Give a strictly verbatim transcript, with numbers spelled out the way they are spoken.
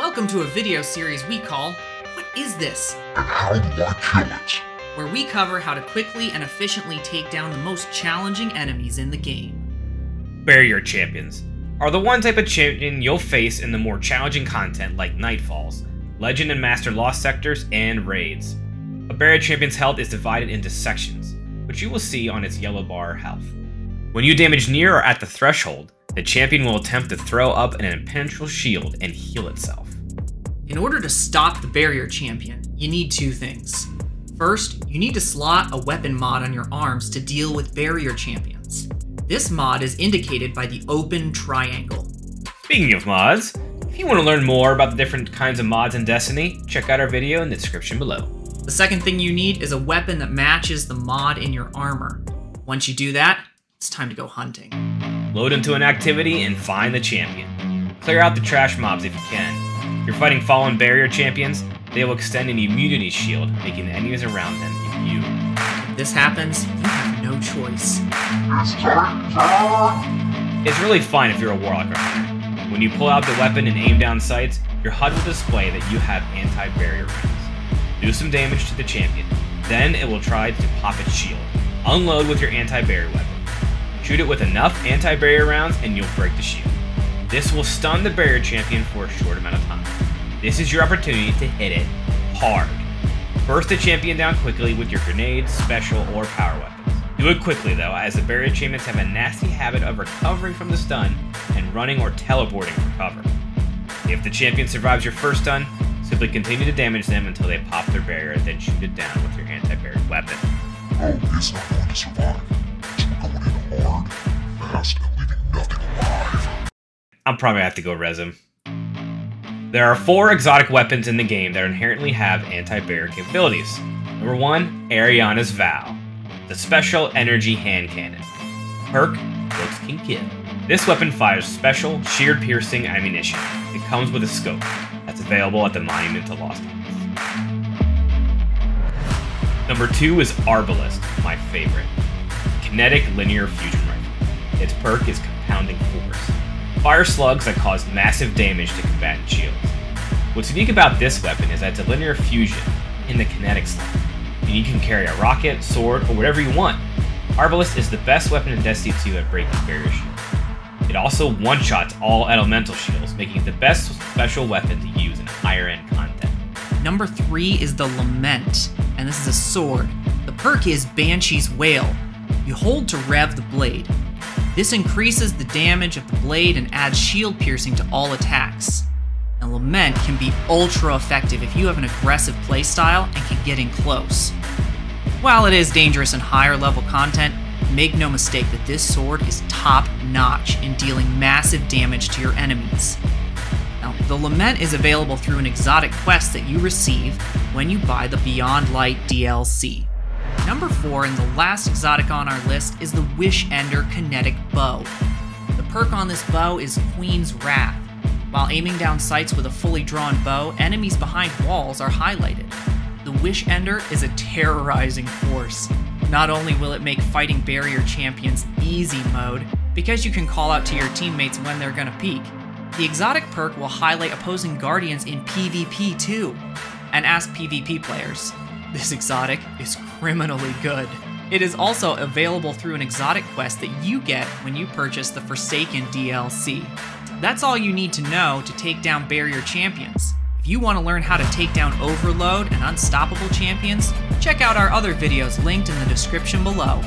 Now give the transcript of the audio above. Welcome to a video series we call, What Is This? And How Do I Kill It? Where we cover how to quickly and efficiently take down the most challenging enemies in the game. Barrier Champions are the one type of champion you'll face in the more challenging content like Nightfalls, Legend and Master Lost Sectors, and Raids. A Barrier Champion's health is divided into sections, which you will see on its yellow bar health. When you damage near or at the threshold, the champion will attempt to throw up an impenetrable shield and heal itself. In order to stop the Barrier Champion, you need two things. First, you need to slot a weapon mod on your arms to deal with Barrier Champions. This mod is indicated by the open triangle. Speaking of mods, if you want to learn more about the different kinds of mods in Destiny, check out our video in the description below. The second thing you need is a weapon that matches the mod in your armor. Once you do that, it's time to go hunting. Load into an activity and find the champion. Clear out the trash mobs if you can. If you're fighting fallen Barrier Champions, they will extend an immunity shield, making the enemies around them immune. If this happens, you have no choice. It's really fun if you're a Warlock or Hunter. When you pull out the weapon and aim down sights, your H U D will display that you have anti-barrier rounds. Do some damage to the champion, then it will try to pop its shield. Unload with your anti-barrier weapon. Shoot it with enough anti-barrier rounds and you'll break the shield. This will stun the Barrier Champion for a short amount of time. This is your opportunity to hit it hard. Burst the champion down quickly with your grenades, special, or power weapons. Do it quickly though, as the Barrier Champions have a nasty habit of recovering from the stun and running or teleporting for cover. If the champion survives your first stun, simply continue to damage them until they pop their barrier, then shoot it down with your anti-barrier weapon. Oh, it's not going to survive. It's going in hard, fast, and leaving nothing alive. I'm probably gonna have to go res him. There are four exotic weapons in the game that inherently have anti-barrier capabilities. Number one, Ariana's Vow, the special energy hand cannon. Perk, looks can kill. This weapon fires special shear-piercing ammunition. It comes with a scope that's available at the Monument to Lost. Number two is Arbalest, my favorite, kinetic linear fusion rifle. Its perk is compounding force. Fire slugs that cause massive damage to combatant shields. What's unique about this weapon is that it's a linear fusion in the kinetic slot, and you can carry a rocket, sword, or whatever you want. Arbalest is the best weapon in Destiny two at breaking barrier shields. It also one-shots all elemental shields, making it the best special weapon to use in higher-end content. Number three is the Lament, and this is a sword. The perk is Banshee's Wail. You hold to rev the blade. This increases the damage of the blade and adds shield piercing to all attacks. And Lament can be ultra effective if you have an aggressive playstyle and can get in close. While it is dangerous in higher level content, make no mistake that this sword is top notch in dealing massive damage to your enemies. Now, the Lament is available through an exotic quest that you receive when you buy the Beyond Light D L C. Number four, and the last exotic on our list, is the Wish Ender kinetic bow. The perk on this bow is Queen's Wrath. While aiming down sights with a fully drawn bow, enemies behind walls are highlighted. The Wish Ender is a terrorizing force. Not only will it make fighting Barrier Champions easy mode, because you can call out to your teammates when they're gonna peek, the exotic perk will highlight opposing guardians in PvP too. And ask PvP players. This exotic is criminally good. It is also available through an exotic quest that you get when you purchase the Forsaken D L C. That's all you need to know to take down Barrier Champions. If you want to learn how to take down Overload and Unstoppable Champions, check out our other videos linked in the description below.